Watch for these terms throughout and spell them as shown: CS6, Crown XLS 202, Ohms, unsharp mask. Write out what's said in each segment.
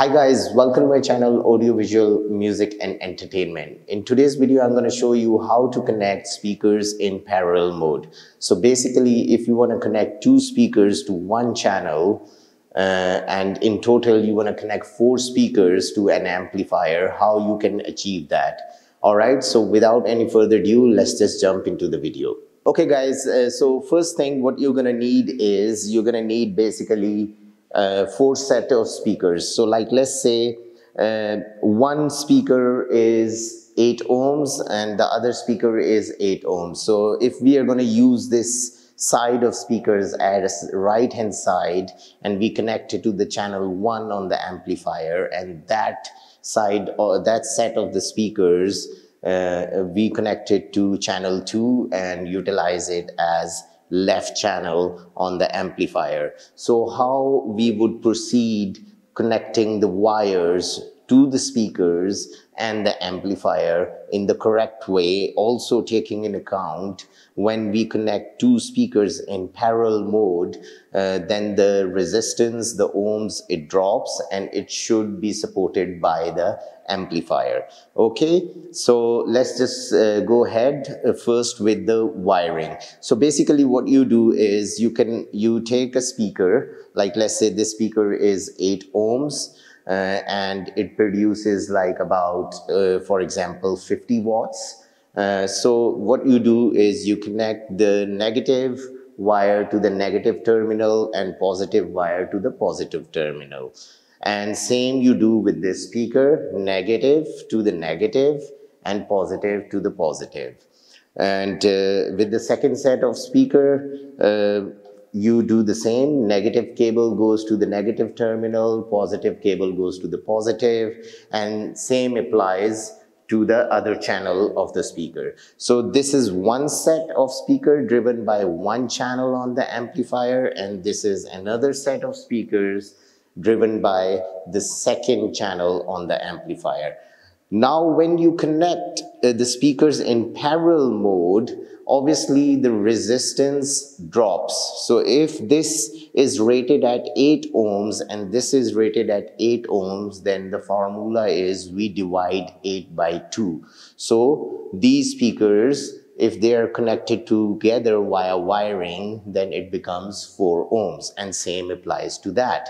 Hi guys, welcome to my channel Audio Visual Music and Entertainment. In today's video, I'm going to show you how to connect speakers in parallel mode. So basically, if you want to connect two speakers to one channel and in total you want to connect four speakers to an amplifier, how you can achieve that. Alright, so without any further ado, let's just jump into the video. Okay guys, so first thing what you're going to need is you're going to need basically four set of speakers. So like let's say one speaker is 8 ohms and the other speaker is 8 ohms. So if we are going to use this side of speakers as right hand side and we connect it to the channel 1 on the amplifier, and that side or that set of the speakers we connect it to channel 2 and utilize it as left channel on the amplifier. So how we would proceed connecting the wires to the speakers and the amplifier in the correct way, also taking in account when we connect two speakers in parallel mode, then the resistance, the ohms, it drops and it should be supported by the amplifier. Okay, so let's just go ahead first with the wiring. So basically what you do is you take a speaker, like let's say this speaker is 8 ohms. And it produces like about, for example, 50 watts. So what you do is you connect the negative wire to the negative terminal and positive wire to the positive terminal. And same you do with this speaker, negative to the negative and positive to the positive. And with the second set of speaker, you do the same. Negative cable goes to the negative terminal, positive cable goes to the positive, and same applies to the other channel of the speaker. So this is one set of speaker driven by one channel on the amplifier, and this is another set of speakers driven by the second channel on the amplifier. Now when you connect the speakers in parallel mode, obviously the resistance drops. So if this is rated at 8 ohms and this is rated at 8 ohms, then the formula is we divide 8 by 2. So these speakers, if they are connected together via wiring, then it becomes 4 ohms, and same applies to that.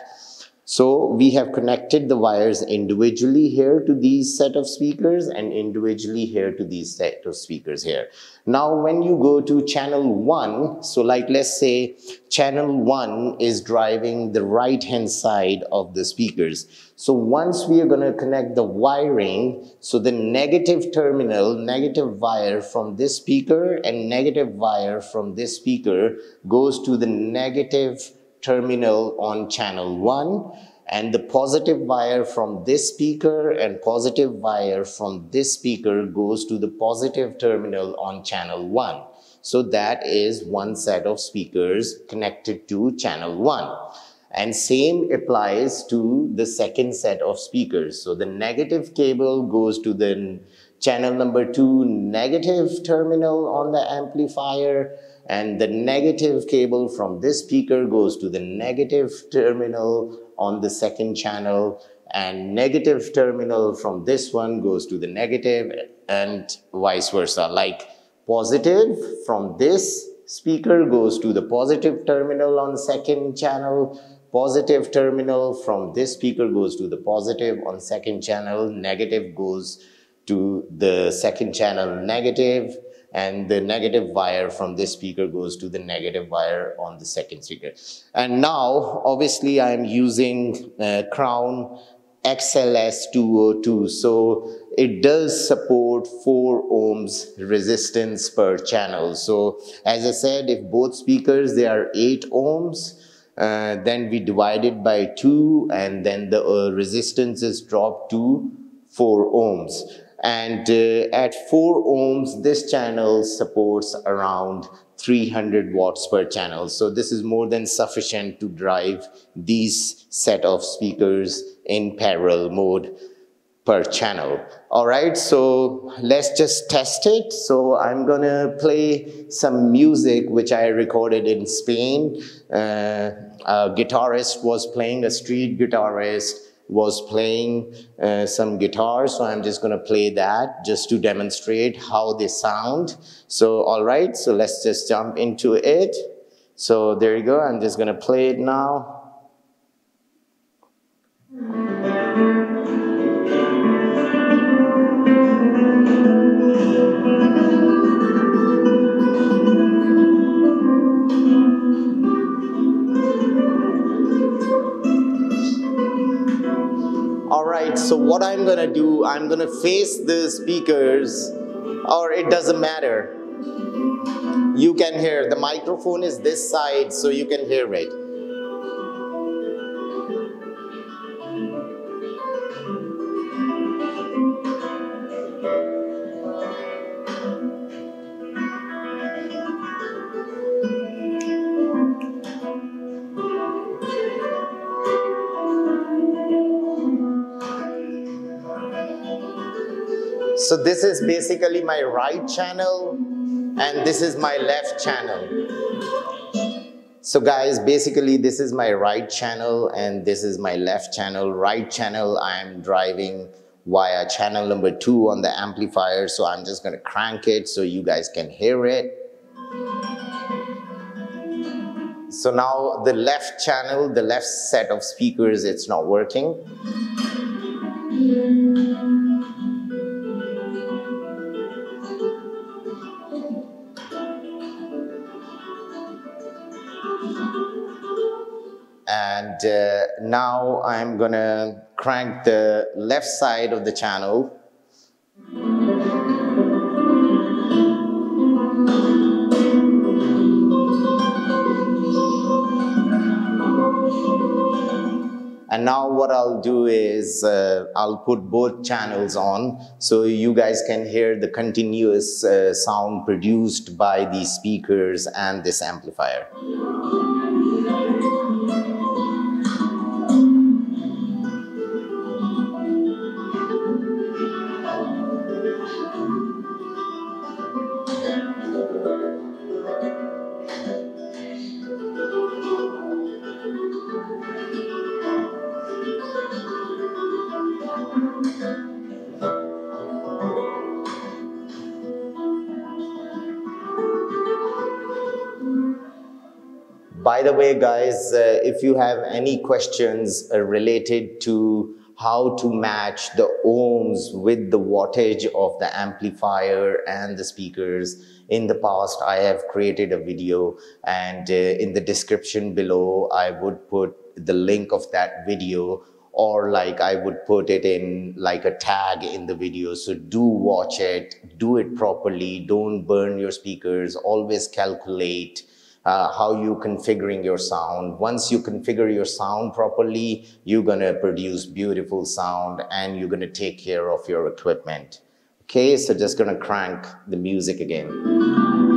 So we have connected the wires individually here to these set of speakers and individually here to these set of speakers here. Now when you go to channel 1, so like let's say channel 1 is driving the right hand side of the speakers. So once we are going to connect the wiring, so the negative terminal, negative wire from this speaker and negative wire from this speaker goes to the negative terminal on channel 1, and the positive wire from this speaker and positive wire from this speaker goes to the positive terminal on channel 1. So that is one set of speakers connected to channel 1. And same applies to the second set of speakers. So the negative cable goes to the channel number 2 negative terminal on the amplifier, and the negative cable from this speaker goes to the negative terminal on the second channel, and negative terminal from this one goes to the negative, and vice versa. Like positive from this speaker goes to the positive terminal on second channel, positive terminal from this speaker goes to the positive on second channel, negative goes to the second channel negative, and the negative wire from this speaker goes to the negative wire on the second speaker. And now obviously I am using Crown XLS 202, so it does support 4 ohms resistance per channel. So as I said, if both speakers they are 8 ohms, then we divide it by 2 and then the resistance is dropped to 4 ohms. And at 4 ohms, this channel supports around 300 watts per channel. So this is more than sufficient to drive these set of speakers in parallel mode per channel. All right, so let's just test it. So I'm gonna play some music which I recorded in Spain. A guitarist was playing, a street guitarist, was playing some guitar, so I'm just gonna play that just to demonstrate how they sound. So all right, so let's just jump into it. So there you go, I'm just gonna play it now. So what I'm gonna do, I'm gonna face the speakers, or it doesn't matter. You can hear, the microphone is this side, so you can hear it. So this is basically my right channel and this is my left channel. So guys, basically this is my right channel and this is my left channel. Right channel, I'm driving via channel number 2 on the amplifier. So I'm just gonna crank it so you guys can hear it. So now the left channel, the left set of speakers, it's not working. And now I'm gonna crank the left side of the channel. And now what I'll do is I'll put both channels on so you guys can hear the continuous sound produced by these speakers and this amplifier. By the way, guys, if you have any questions related to how to match the ohms with the wattage of the amplifier and the speakers, in the past, I have created a video, and in the description below, I would put the link of that video, or like I would put it in like a tag in the video. So do watch it, do it properly, don't burn your speakers, always calculate how you configuring your sound. Once you configure your sound properly, you're gonna produce beautiful sound and you're gonna take care of your equipment. Okay, so just gonna crank the music again.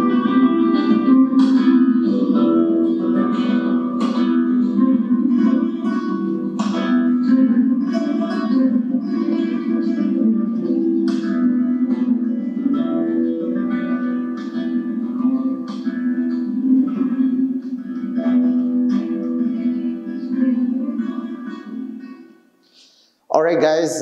Alright guys,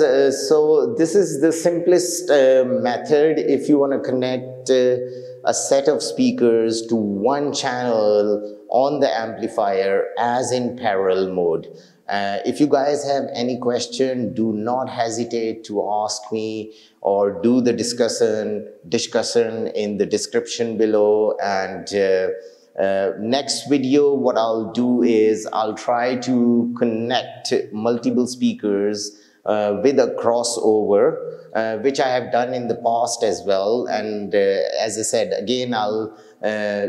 so this is the simplest method if you want to connect a set of speakers to one channel on the amplifier as in parallel mode. If you guys have any question, do not hesitate to ask me or do the discussion in the description below. And next video, what I'll do is I'll try to connect multiple speakers with a crossover, which I have done in the past as well. And as I said, again, I'll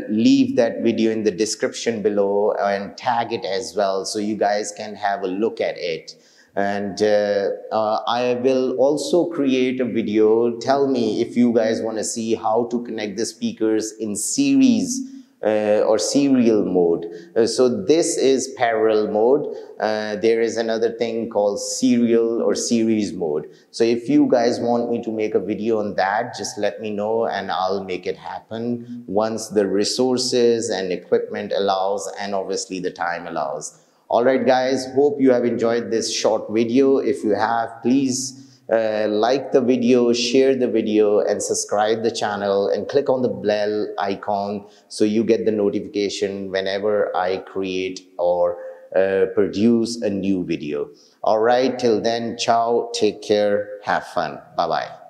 leave that video in the description below and tag it as well so you guys can have a look at it. And I will also create a video. Tell me if you guys want to see how to connect the speakers in series or serial mode. So this is parallel mode. There is another thing called serial or series mode. So if you guys want me to make a video on that, just let me know and I'll make it happen once the resources and equipment allows and obviously the time allows. Alright guys, hope you have enjoyed this short video. if you have, please like the video, share the video and subscribe the channel and click on the bell icon so you get the notification whenever I create or produce a new video. Alright, till then, ciao, take care, have fun, bye-bye.